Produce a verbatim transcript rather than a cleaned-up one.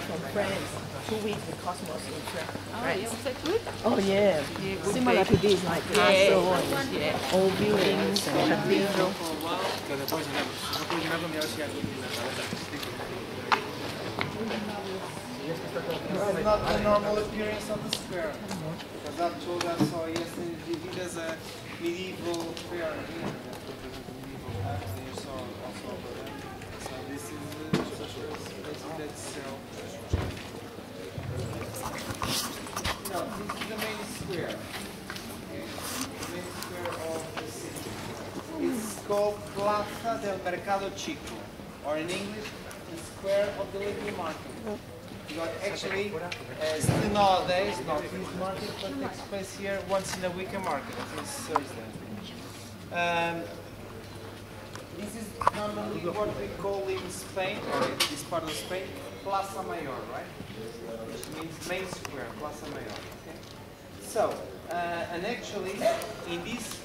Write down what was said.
from France, two weeks with Cosmos in France. Oh, right. Yeah. Oh, yeah. yeah Similar to this, like yeah. castle, yeah. yeah. old buildings, cathedral. This is not the normal appearance of the square. Because I told us saw yesterday, it is a medieval fair. Called Plaza del Mercado Chico, or in English, the Square of the Little Market. But actually, uh, still nowadays, not this market, but takes place here once in a week a market, this Thursday. Um, this is normally what we call in Spain, or in this part of Spain, Plaza Mayor, right? Which means main square, Plaza Mayor. Okay? So, uh, and actually, in this